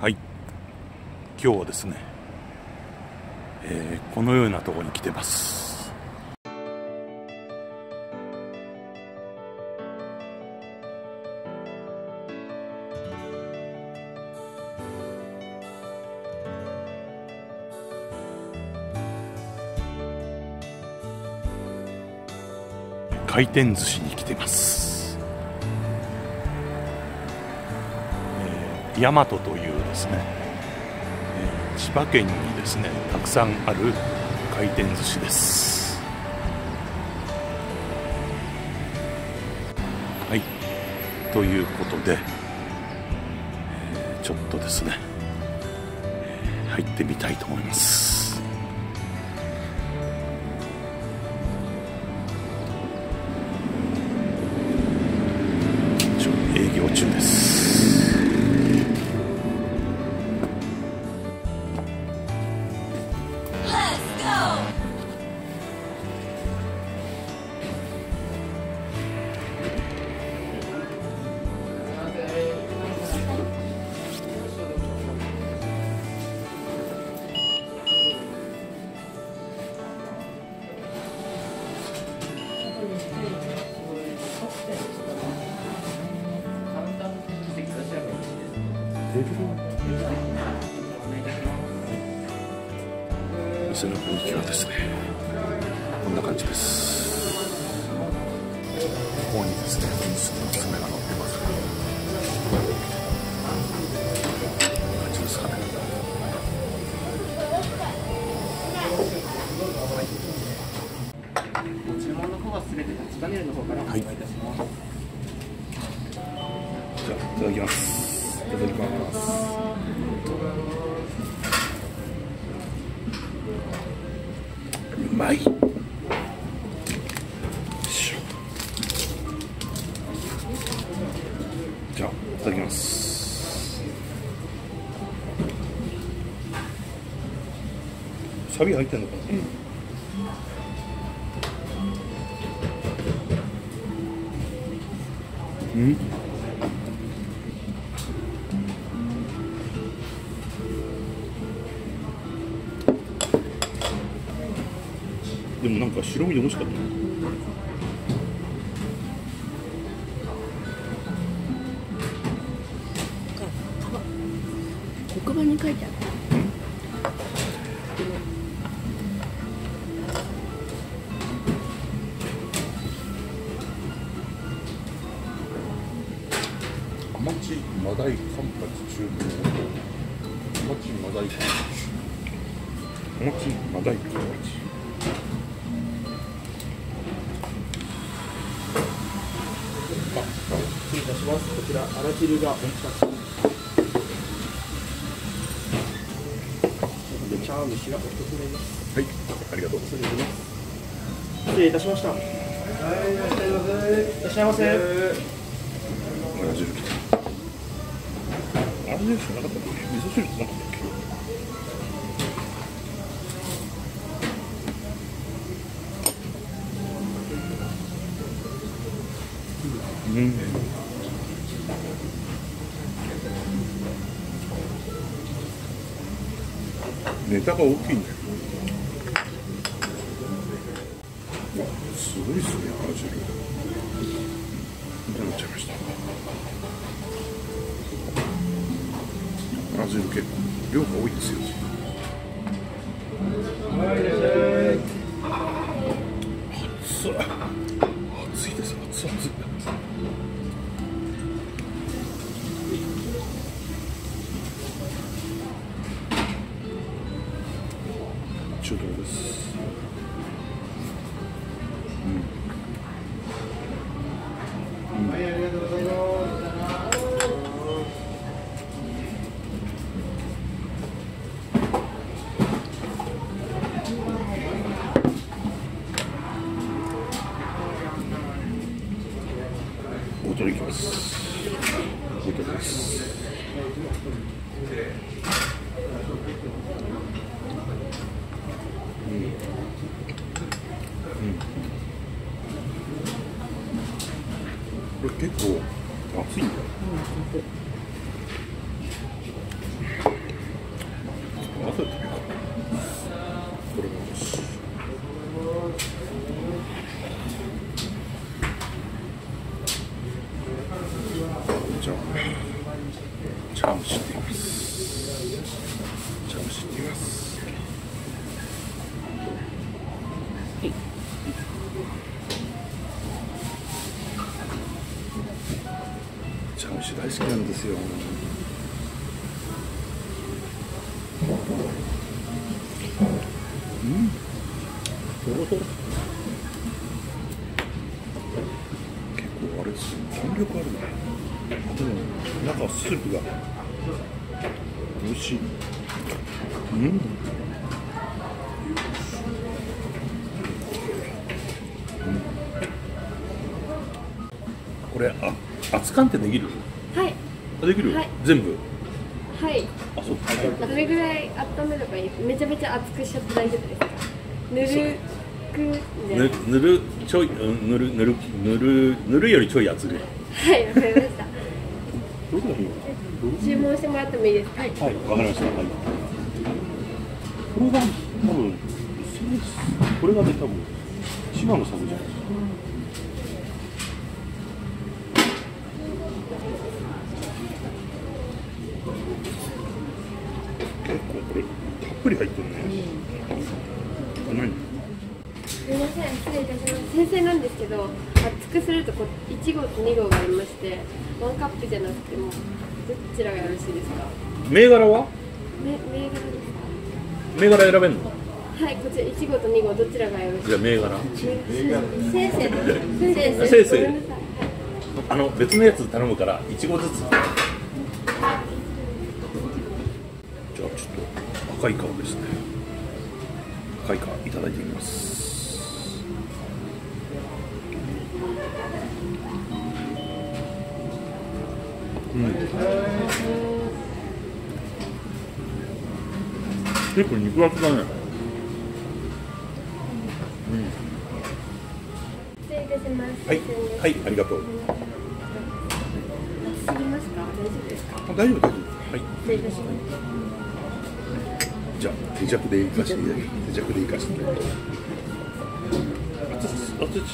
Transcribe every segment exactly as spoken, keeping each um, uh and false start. はい、今日はですね、えー、このようなところに来てます。回転寿司に来てます。大和というですね、千葉県にですねたくさんある回転寿司です。はい、ということでちょっとですね入ってみたいと思います。一応営業中です。店の雰囲気はですね、こんな感じです。ここにですね、娘が乗ってます。こんな感じですかね。ご注文の方はすべてタッチパネルの方からお願いいたします。はい、じゃあいただきます。いただきます。うまい。じゃあいただきます。サビ入ってんのかな、うん。うんでもなんか白身で美味しかったね。黒板に書いてある。アマチマダイカンパチ中アマチマダイカンパチアマチマダイカンパチ失礼いたします。こちらあら汁がふたつ、茶碗蒸しがひとつめです。はい、ありがとうございます。失礼いたしました。はい、いらっしゃいませ。いらっしゃいませ。あら汁来た。あら汁しかなかったっけ。味噌汁ってなかったっけ。うん、ネタが大きいね。すごいですね、あら汁。いただいちゃいました。あら汁結構量が多いですよ。はい、いらっしゃい。熱い、熱いです。熱い、熱い。中トロです。うん、はい、ありがとうございます。大トロいきます。大トロです。うんうん、これ結構熱いんだよ。うん、茶をしています。茶をしています。はい。茶蒸し大好きなんですよ。うん。おお。弾力あるね。でも中スープが美味しい。うん。これあ熱燗ってできる？はい。できる？はい、全部。はい。あ、そう。どれぐらい温めればいい？めちゃめちゃ熱くしちゃって大丈夫ですか？ぬる。ぬ, ぬるちょいぬるぬるぬるぬるよりちょい熱い。はい、わかりました。どこがいい？注文してもらってもいいですか？はい、はい、わかりました。はい。これが多分これがね多分千葉のサブじゃないですか。結構これたっぷり入ってるね。何？すみません、失礼いたします。先生なんですけど、熱くするとこういち号とに号がありまして、ワンカップじゃなくてもどちらがよろしいですか？銘柄は？め銘柄ですか？銘柄選べるの？はい、こちらいち号とに号どちらがよろしいですか？じゃあ銘柄。先生です。先生。あの別のやつ頼むからいち号ずつ。じゃあちょっと赤い顔ですね。赤い顔いただいてみます。結構肉厚だね。失礼いたします。はい、はい、ありがとう。熱すぎますか？大丈夫ですか？大丈夫、大丈夫。はい。失礼いたします。じゃあ、手酌でいかして、手酌でいかして。熱す、熱す。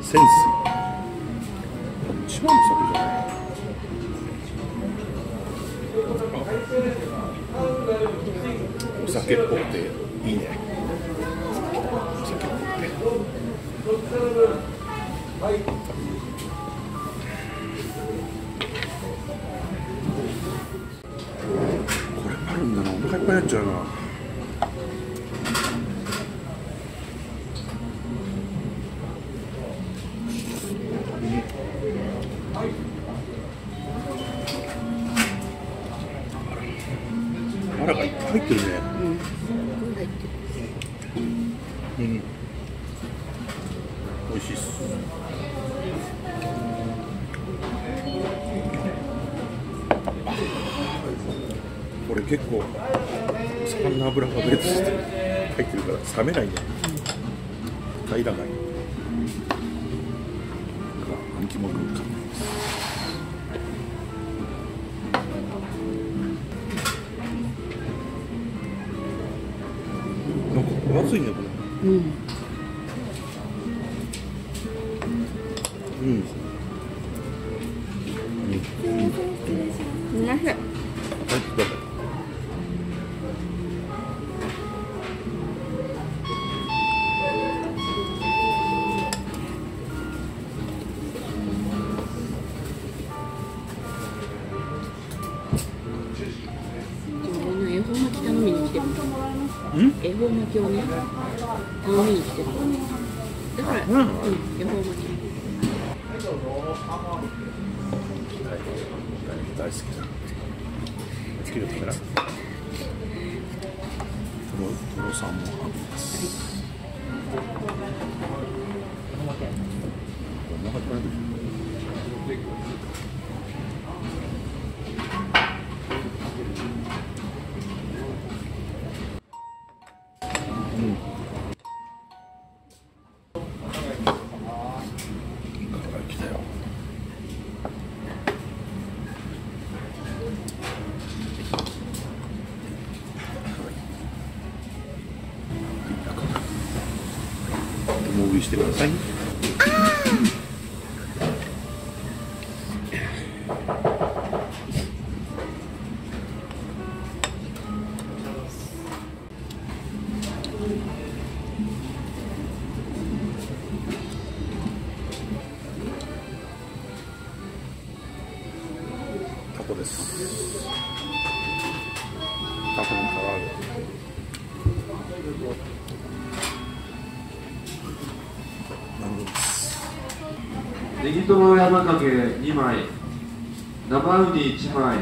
センス。一番の酒じゃない。お酒っぽくていいね。お酒っぽくて。これあるんだな。お腹いっぱいになっちゃうな。あらがいっぱい入ってるね。うん。うん。美味しいっす。これ結構魚の脂がベースして入ってるから冷めないね。平らない。あん肝の感じです。熱いね、これ。うん。うん。うん。なる。はい、どうぞ。恵方巻きをね、頼みに来てる。だから、うん、恵方巻き。大好きだ。好きだから。とろさんもあります。お腹いっぱいです。してください。タコです。タコの唐揚げ。ネギトロ山かけにまい、生ウニいちまい、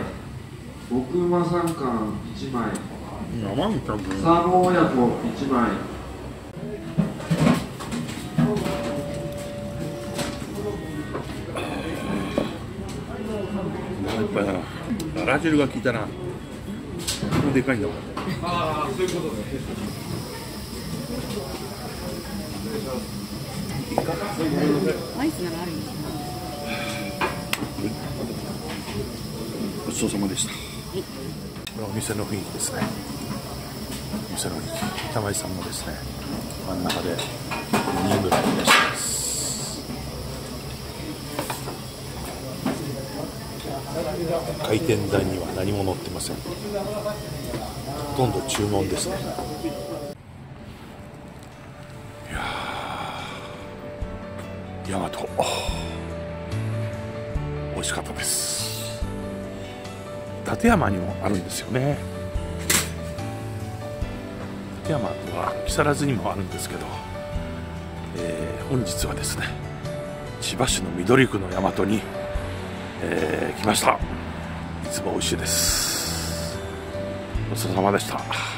極うまさんかんいちまい、サーモン親子いちまい。やっぱな、あら汁が効いたな。でかいんだもん。ああ、そういうことね。アイスならあるんですか。ごちそうさまでした。お店の雰囲気ですね。お店の雰囲気、玉井さんもですね。真ん中でよにんぐらいいらっしゃいます。回転台には何も載ってません。ほとんど注文ですね。いやー、大和美味しかったです。館山にもあるんですよね。館山は木更津にもあるんですけど、えー、本日はですね、千葉市の緑区の大和にえー、来ました。いつも美味しいです。ごちそうさまでした。